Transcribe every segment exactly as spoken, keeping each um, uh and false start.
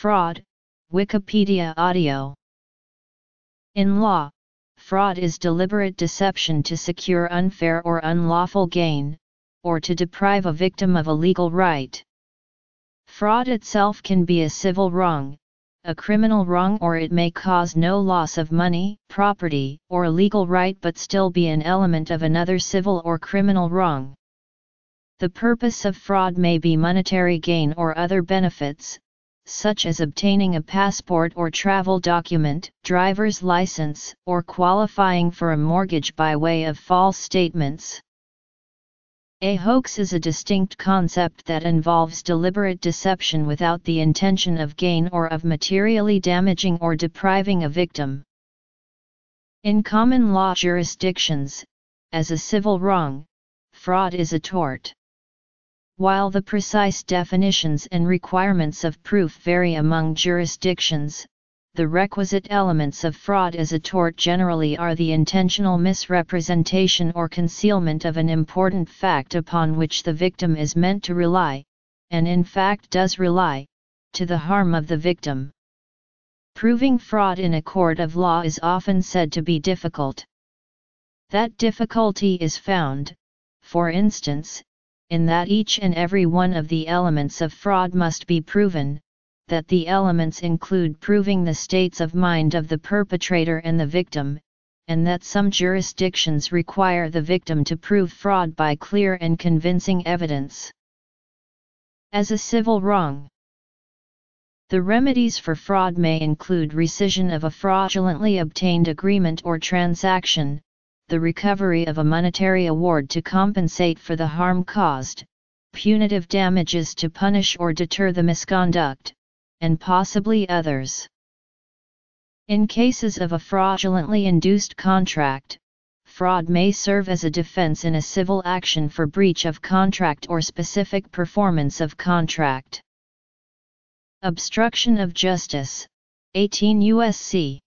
Fraud, Wikipedia audio. In law, fraud is deliberate deception to secure unfair or unlawful gain, or to deprive a victim of a legal right. Fraud itself can be a civil wrong, a criminal wrong, or it may cause no loss of money, property, or a legal right but still be an element of another civil or criminal wrong. The purpose of fraud may be monetary gain or other benefits, such as obtaining a passport or travel document, driver's license, or qualifying for a mortgage by way of false statements. A hoax is a distinct concept that involves deliberate deception without the intention of gain or of materially damaging or depriving a victim. In common law jurisdictions, as a civil wrong, fraud is a tort. While the precise definitions and requirements of proof vary among jurisdictions, the requisite elements of fraud as a tort generally are the intentional misrepresentation or concealment of an important fact upon which the victim is meant to rely, and in fact does rely, to the harm of the victim. Proving fraud in a court of law is often said to be difficult. That difficulty is found, for instance, in that each and every one of the elements of fraud must be proven, that the elements include proving the states of mind of the perpetrator and the victim, and that some jurisdictions require the victim to prove fraud by clear and convincing evidence. As a civil wrong, the remedies for fraud may include rescission of a fraudulently obtained agreement or transaction, the recovery of a monetary award to compensate for the harm caused, punitive damages to punish or deter the misconduct, and possibly others. In cases of a fraudulently induced contract, fraud may serve as a defense in a civil action for breach of contract or specific performance of contract. Obstruction of justice, eighteen U S C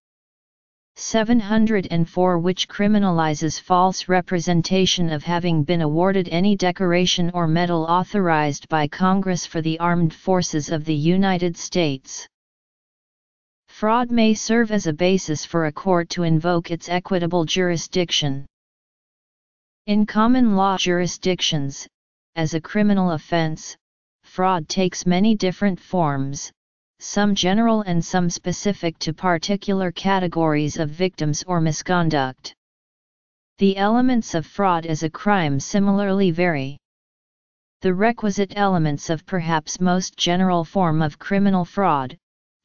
seven oh four, which criminalizes false representation of having been awarded any decoration or medal authorized by Congress for the Armed Forces of the United States. Fraud may serve as a basis for a court to invoke its equitable jurisdiction. In common law jurisdictions, as a criminal offense, fraud takes many different forms, some general and some specific to particular categories of victims or misconduct. The elements of fraud as a crime similarly vary. The requisite elements of perhaps most general form of criminal fraud,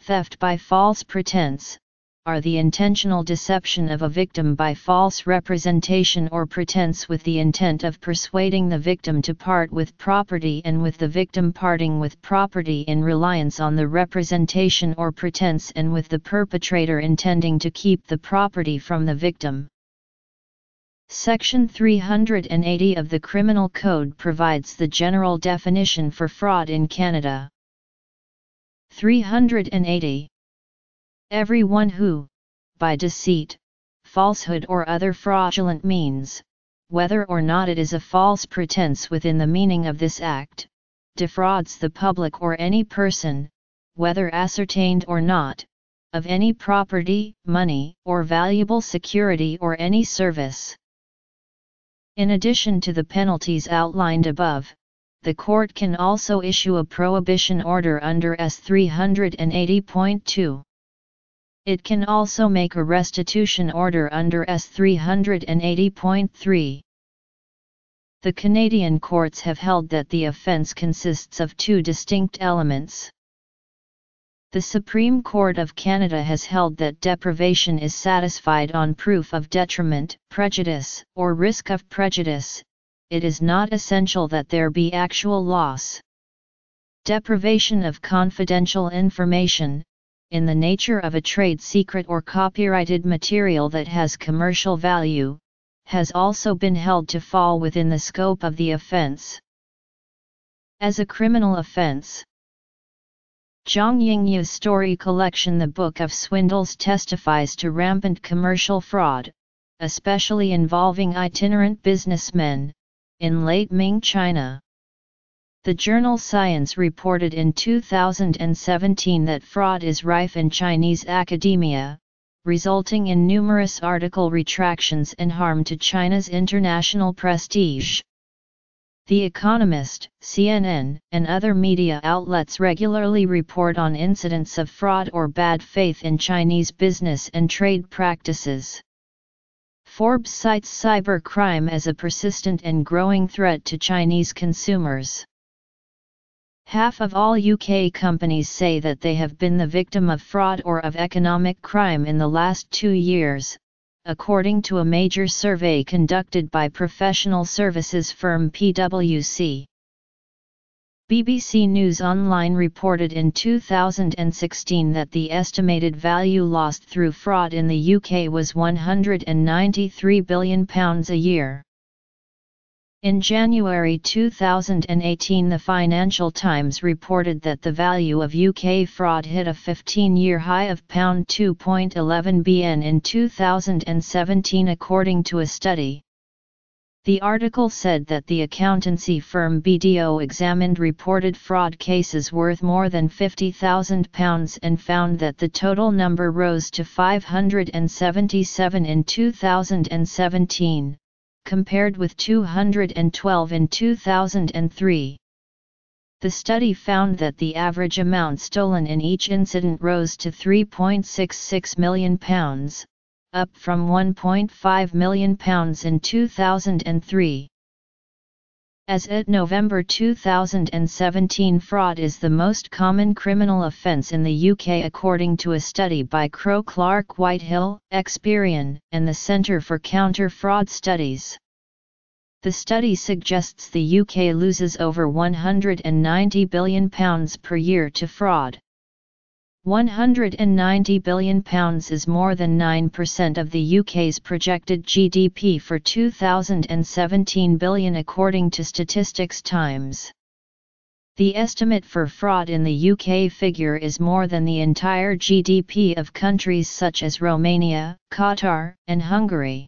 theft by false pretense, are the intentional deception of a victim by false representation or pretense with the intent of persuading the victim to part with property, and with the victim parting with property in reliance on the representation or pretense, and with the perpetrator intending to keep the property from the victim. Section three hundred eighty of the Criminal Code provides the general definition for fraud in Canada. three hundred eighty. Everyone who, by deceit, falsehood or other fraudulent means, whether or not it is a false pretense within the meaning of this Act, defrauds the public or any person, whether ascertained or not, of any property, money, or valuable security or any service. In addition to the penalties outlined above, the court can also issue a prohibition order under S three eighty point two. It can also make a restitution order under S three eighty point three. The Canadian courts have held that the offence consists of two distinct elements. The Supreme Court of Canada has held that deprivation is satisfied on proof of detriment, prejudice, or risk of prejudice. It is not essential that there be actual loss. Deprivation of confidential information, in the nature of a trade secret or copyrighted material that has commercial value, has also been held to fall within the scope of the offense. As a criminal offense, Zhang Yingyu's story collection The Book of Swindles testifies to rampant commercial fraud, especially involving itinerant businessmen, in late Ming China. the journal Science reported in two thousand seventeen that fraud is rife in Chinese academia, resulting in numerous article retractions and harm to China's international prestige. The Economist, C N N, and other media outlets regularly report on incidents of fraud or bad faith in Chinese business and trade practices. Forbes cites cybercrime as a persistent and growing threat to Chinese consumers. Half of all U K companies say that they have been the victim of fraud or of economic crime in the last two years, according to a major survey conducted by professional services firm P W C. B B C News Online reported in two thousand sixteen that the estimated value lost through fraud in the U K was one hundred ninety-three billion pounds a year. In January two thousand eighteen, the Financial Times reported that the value of U K fraud hit a fifteen-year high of two point one one billion pounds in two thousand seventeen, according to a study. The article said that the accountancy firm B D O examined reported fraud cases worth more than fifty thousand pounds and found that the total number rose to five hundred seventy-seven in two thousand seventeen. Compared with two hundred twelve in two thousand three. The study found that the average amount stolen in each incident rose to three point six six million pounds, up from one point five million pounds in two thousand three. As at November two thousand seventeen, fraud is the most common criminal offence in the U K, according to a study by Crowe Clark Whitehill, Experian, and the Centre for Counter-Fraud Studies. The study suggests the U K loses over one hundred ninety billion pounds per year to fraud. one hundred ninety billion pounds is more than nine percent of the U K's projected G D P for two thousand seventeen billion, according to Statistics Times. The estimate for fraud in the U K figure is more than the entire G D P of countries such as Romania, Qatar, and Hungary.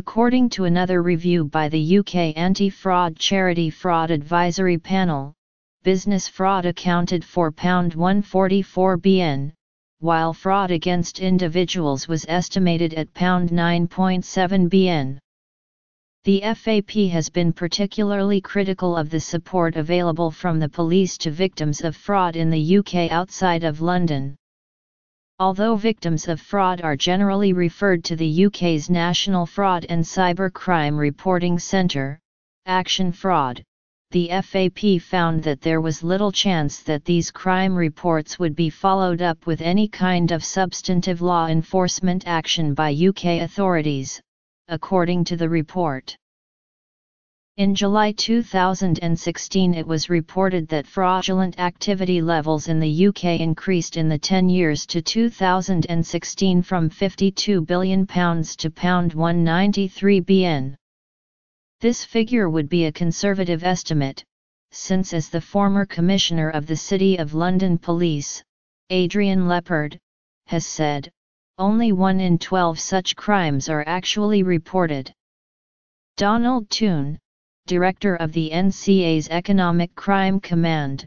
According to another review by the U K anti-fraud charity Fraud Advisory Panel, business fraud accounted for one point one four four billion pounds, while fraud against individuals was estimated at nine point seven billion pounds. The F A P has been particularly critical of the support available from the police to victims of fraud in the U K outside of London. Although victims of fraud are generally referred to the U K's National Fraud and Cybercrime Reporting Centre, Action Fraud, the F A P found that there was little chance that these crime reports would be followed up with any kind of substantive law enforcement action by U K authorities, according to the report. In July two thousand sixteen, it was reported that fraudulent activity levels in the U K increased in the ten years to two thousand sixteen from fifty-two billion pounds to one hundred ninety-three billion pounds. This figure would be a conservative estimate, since as the former Commissioner of the City of London Police, Adrian Leopard, has said, only one in twelve such crimes are actually reported. Donald Toone, Director of the N C A's Economic Crime Command,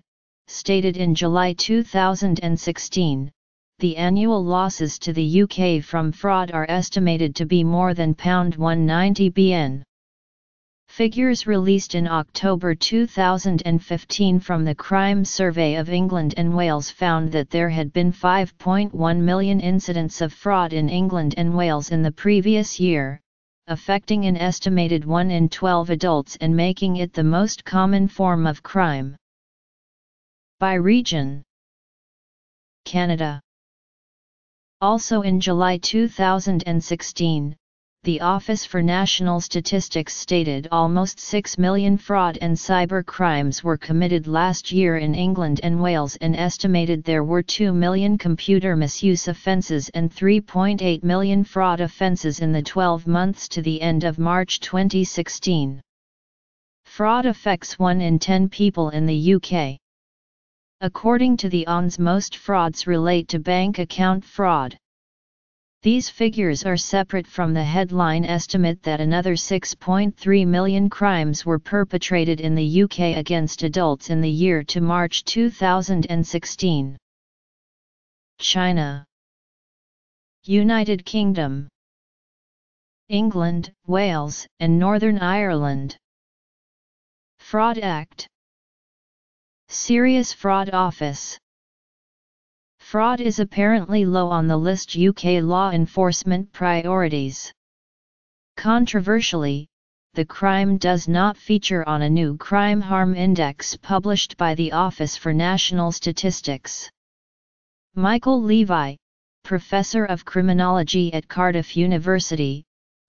stated in July two thousand sixteen, the annual losses to the U K from fraud are estimated to be more than one hundred ninety billion pounds. Figures released in October two thousand fifteen from the Crime Survey of England and Wales found that there had been five point one million incidents of fraud in England and Wales in the previous year, affecting an estimated one in twelve adults and making it the most common form of crime. By region, Canada. Also in July two thousand sixteen, the Office for National Statistics stated almost six million fraud and cyber crimes were committed last year in England and Wales and estimated there were two million computer misuse offences and three point eight million fraud offences in the twelve months to the end of March twenty sixteen. Fraud affects one in ten people in the U K. According to the O N S, most frauds relate to bank account fraud. These figures are separate from the headline estimate that another six point three million crimes were perpetrated in the U K against adults in the year to March two thousand sixteen. China, United Kingdom, England, Wales, and Northern Ireland. Fraud Act, Serious Fraud Office. Fraud is apparently low on the list U K law enforcement priorities. Controversially, the crime does not feature on a new crime harm index published by the Office for National Statistics. Michael Levi, professor of criminology at Cardiff University,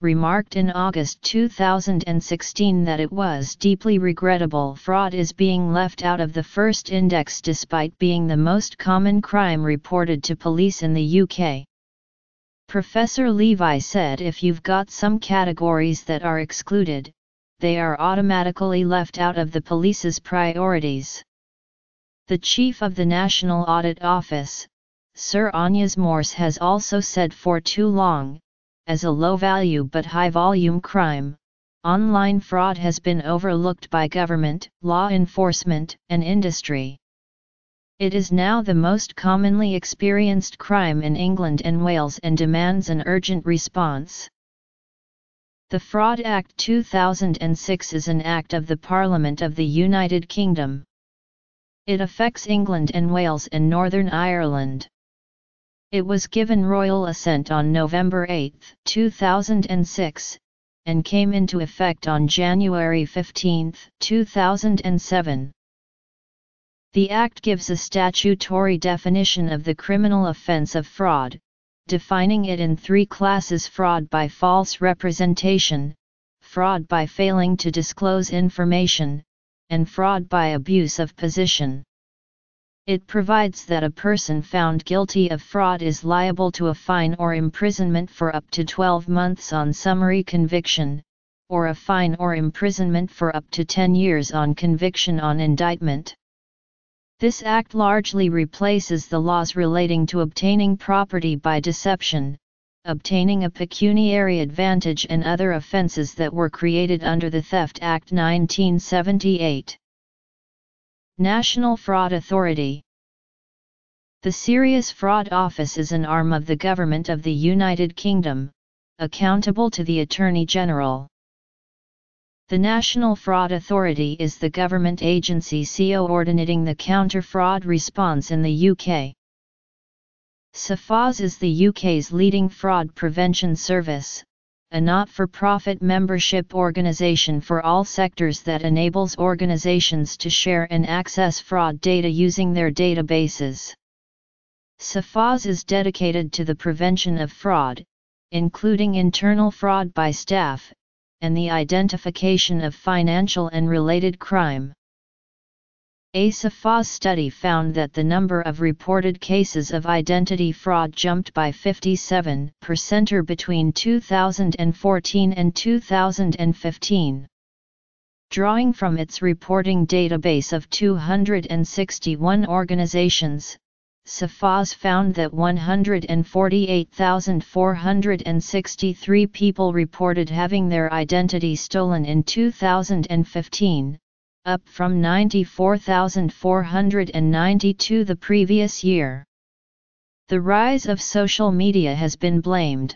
remarked in August two thousand sixteen that it was deeply regrettable fraud is being left out of the first index despite being the most common crime reported to police in the U K. Professor Levi said if you've got some categories that are excluded, they are automatically left out of the police's priorities. The chief of the National Audit Office, Sir Agnes Morse, has also said for too long, as a low-value but high-volume crime, online fraud has been overlooked by government, law enforcement, and industry. It is now the most commonly experienced crime in England and Wales and demands an urgent response. The Fraud Act two thousand six is an act of the Parliament of the United Kingdom. It affects England and Wales and Northern Ireland. It was given royal assent on November eighth, two thousand six, and came into effect on January fifteenth, two thousand seven. The Act gives a statutory definition of the criminal offence of fraud, defining it in three classes: fraud by false representation, fraud by failing to disclose information, and fraud by abuse of position. It provides that a person found guilty of fraud is liable to a fine or imprisonment for up to twelve months on summary conviction, or a fine or imprisonment for up to ten years on conviction on indictment. This act largely replaces the laws relating to obtaining property by deception, obtaining a pecuniary advantage, and other offences that were created under the Theft Act nineteen seventy-eight. National Fraud Authority. The Serious Fraud Office is an arm of the Government of the United Kingdom, accountable to the Attorney General. The National Fraud Authority is the government agency coordinating the counter-fraud response in the U K. SAFAS is the U K's leading fraud prevention service, a not-for-profit membership organisation for all sectors that enables organisations to share and access fraud data using their databases. SAFAS is dedicated to the prevention of fraud, including internal fraud by staff, and the identification of financial and related crime. A SAFAS study found that the number of reported cases of identity fraud jumped by fifty-seven percent between two thousand fourteen and two thousand fifteen. Drawing from its reporting database of two hundred sixty-one organizations, SAFAS found that one hundred forty-eight thousand four hundred sixty-three people reported having their identity stolen in two thousand fifteen. Up from ninety-four thousand four hundred ninety-two the previous year. The rise of social media has been blamed.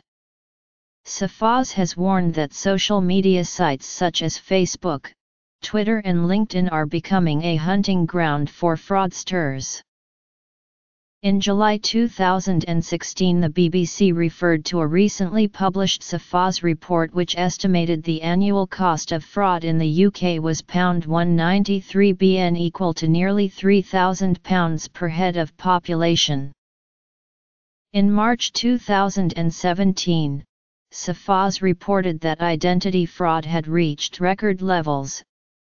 SAFAS has warned that social media sites such as Facebook, Twitter, and LinkedIn are becoming a hunting ground for fraudsters. In July two thousand sixteen, the B B C referred to a recently published SAFAS report which estimated the annual cost of fraud in the U K was one hundred ninety-three billion pounds, equal to nearly three thousand pounds per head of population. In March two thousand seventeen, SAFAS reported that identity fraud had reached record levels,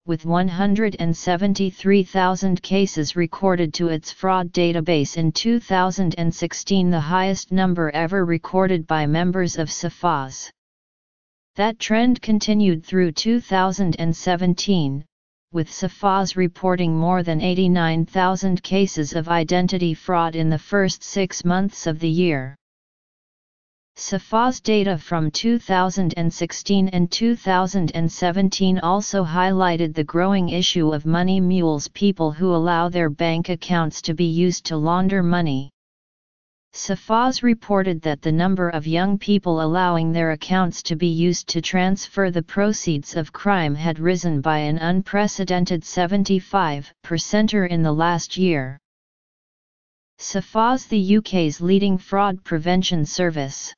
with one hundred seventy-three thousand cases recorded to its fraud database in two thousand sixteen, the highest number ever recorded by members of SAFAS. That trend continued through two thousand seventeen, with SAFAS reporting more than eighty-nine thousand cases of identity fraud in the first six months of the year. S A F A's data from two thousand sixteen and two thousand seventeen also highlighted the growing issue of money mules, people who allow their bank accounts to be used to launder money. S A F A's reported that the number of young people allowing their accounts to be used to transfer the proceeds of crime had risen by an unprecedented seventy-five percent in the last year. S A F A's the U K's leading fraud prevention service.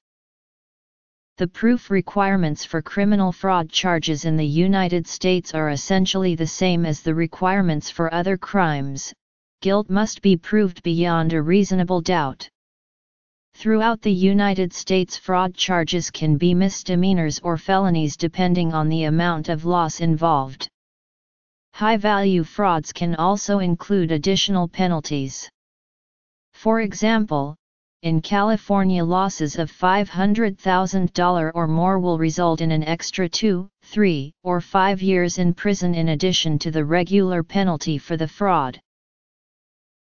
The proof requirements for criminal fraud charges in the United States are essentially the same as the requirements for other crimes. Guilt must be proved beyond a reasonable doubt. Throughout the United States, fraud charges can be misdemeanors or felonies depending on the amount of loss involved. High-value frauds can also include additional penalties. For example, in California, losses of five hundred thousand dollars or more will result in an extra two, three, or five years in prison in addition to the regular penalty for the fraud.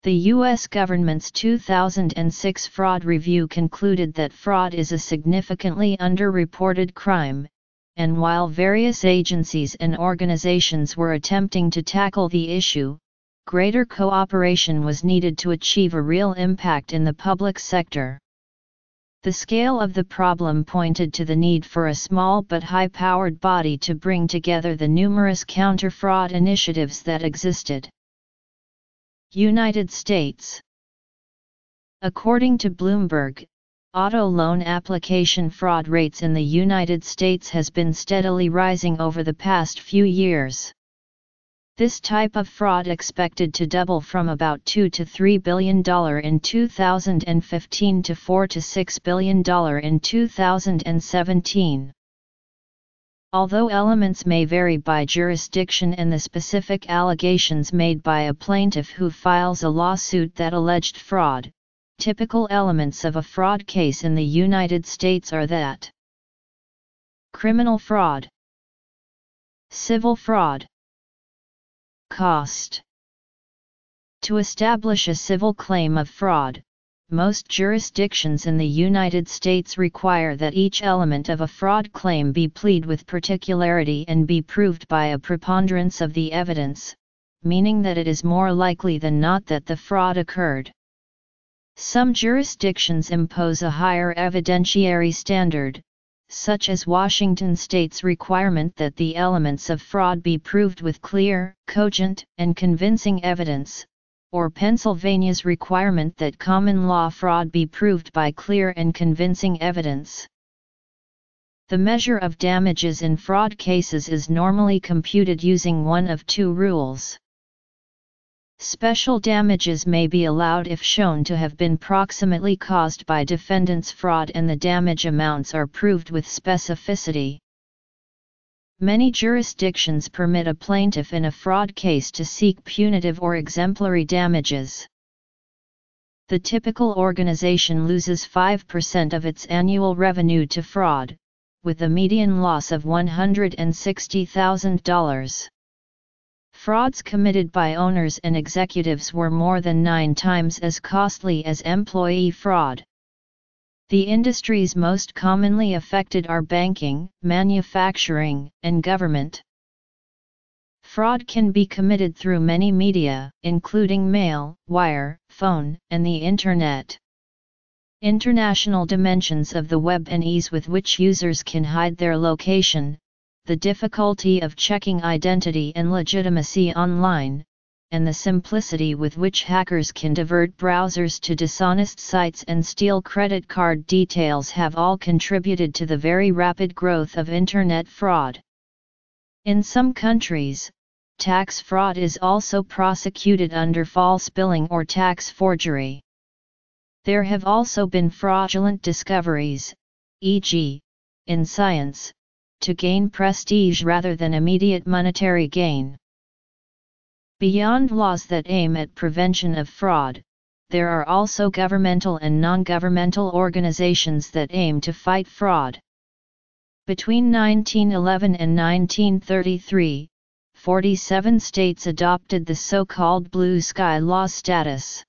The U S government's two thousand six fraud review concluded that fraud is a significantly underreported crime, and while various agencies and organizations were attempting to tackle the issue, greater cooperation was needed to achieve a real impact in the public sector. The scale of the problem pointed to the need for a small but high-powered body to bring together the numerous counter-fraud initiatives that existed. United States. According to Bloomberg, auto loan application fraud rates in the United States has been steadily rising over the past few years. This type of fraud expected to double from about two to three billion dollars in two thousand fifteen to four to six billion dollars in two thousand seventeen. Although elements may vary by jurisdiction and the specific allegations made by a plaintiff who files a lawsuit that alleged fraud, typical elements of a fraud case in the United States are that: criminal fraud, civil fraud, cost. To establish a civil claim of fraud, most jurisdictions in the United States require that each element of a fraud claim be pleaded with particularity and be proved by a preponderance of the evidence, meaning that it is more likely than not that the fraud occurred. Some jurisdictions impose a higher evidentiary standard, such as Washington State's requirement that the elements of fraud be proved with clear, cogent, and convincing evidence, or Pennsylvania's requirement that common law fraud be proved by clear and convincing evidence. The measure of damages in fraud cases is normally computed using one of two rules. Special damages may be allowed if shown to have been proximately caused by defendant's fraud and the damage amounts are proved with specificity. Many jurisdictions permit a plaintiff in a fraud case to seek punitive or exemplary damages. The typical organization loses five percent of its annual revenue to fraud, with a median loss of one hundred sixty thousand dollars. Frauds committed by owners and executives were more than nine times as costly as employee fraud. The industries most commonly affected are banking, manufacturing, and government. Fraud can be committed through many media, including mail, wire, phone, and the Internet. International dimensions of the web and ease with which users can hide their location, the difficulty of checking identity and legitimacy online, and the simplicity with which hackers can divert browsers to dishonest sites and steal credit card details have all contributed to the very rapid growth of Internet fraud. In some countries, tax fraud is also prosecuted under false billing or tax forgery. There have also been fraudulent discoveries, for example, in science, to gain prestige rather than immediate monetary gain. Beyond laws that aim at prevention of fraud, there are also governmental and non-governmental organizations that aim to fight fraud. Between nineteen eleven and nineteen thirty-three, forty-seven states adopted the so-called blue sky law status.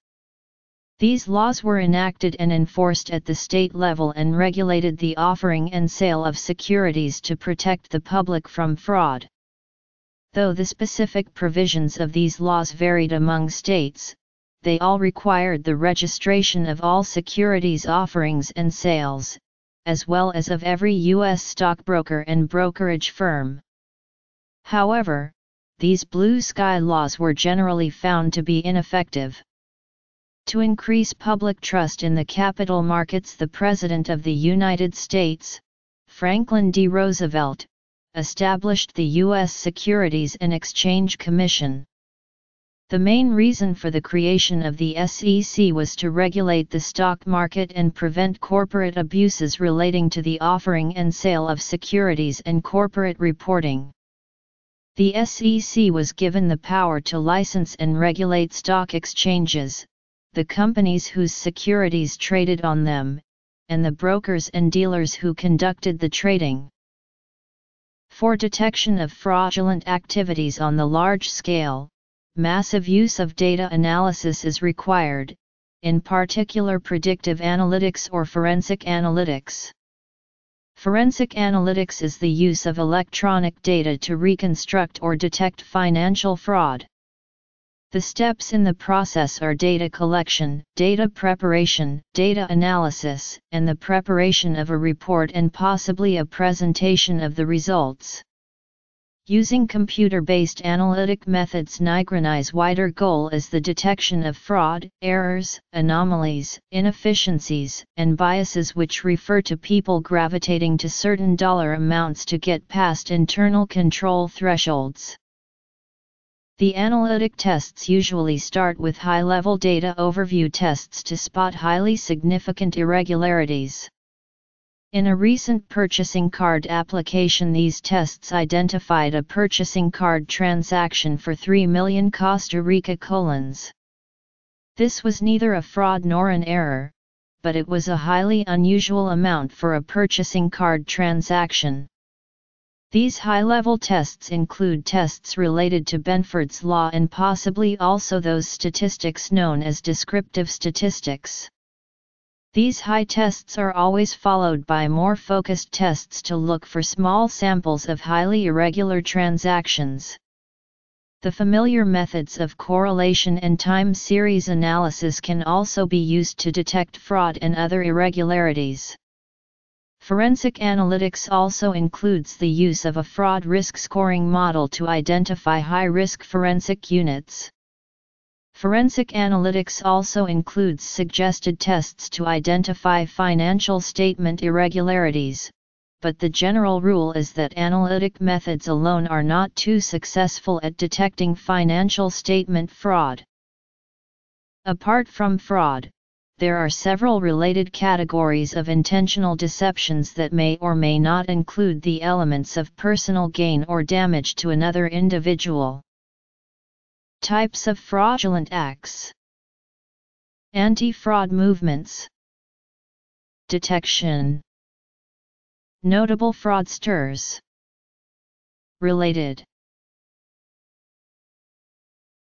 These laws were enacted and enforced at the state level and regulated the offering and sale of securities to protect the public from fraud. Though the specific provisions of these laws varied among states, they all required the registration of all securities offerings and sales, as well as of every U S stockbroker and brokerage firm. However, these blue sky laws were generally found to be ineffective. To increase public trust in the capital markets, the President of the United States, Franklin D. Roosevelt, established the U S Securities and Exchange Commission. The main reason for the creation of the S E C was to regulate the stock market and prevent corporate abuses relating to the offering and sale of securities and corporate reporting. The S E C was given the power to license and regulate stock exchanges, the companies whose securities traded on them, and the brokers and dealers who conducted the trading. For detection of fraudulent activities on the large scale, massive use of data analysis is required, in particular predictive analytics or forensic analytics. Forensic analytics is the use of electronic data to reconstruct or detect financial fraud. The steps in the process are data collection, data preparation, data analysis, and the preparation of a report and possibly a presentation of the results. Using computer-based analytic methods, Nygren's wider goal is the detection of fraud, errors, anomalies, inefficiencies, and biases which refer to people gravitating to certain dollar amounts to get past internal control thresholds. The analytic tests usually start with high-level data overview tests to spot highly significant irregularities. In a recent purchasing card application, these tests identified a purchasing card transaction for three million Costa Rica colons. This was neither a fraud nor an error, but it was a highly unusual amount for a purchasing card transaction. These high-level tests include tests related to Benford's law and possibly also those statistics known as descriptive statistics. These high tests are always followed by more focused tests to look for small samples of highly irregular transactions. The familiar methods of correlation and time series analysis can also be used to detect fraud and other irregularities. Forensic analytics also includes the use of a fraud risk scoring model to identify high-risk forensic units. Forensic analytics also includes suggested tests to identify financial statement irregularities, but the general rule is that analytic methods alone are not too successful at detecting financial statement fraud. Apart from fraud, there are several related categories of intentional deceptions that may or may not include the elements of personal gain or damage to another individual. Types of fraudulent acts. Anti-fraud movements. Detection. Notable fraudsters. Related.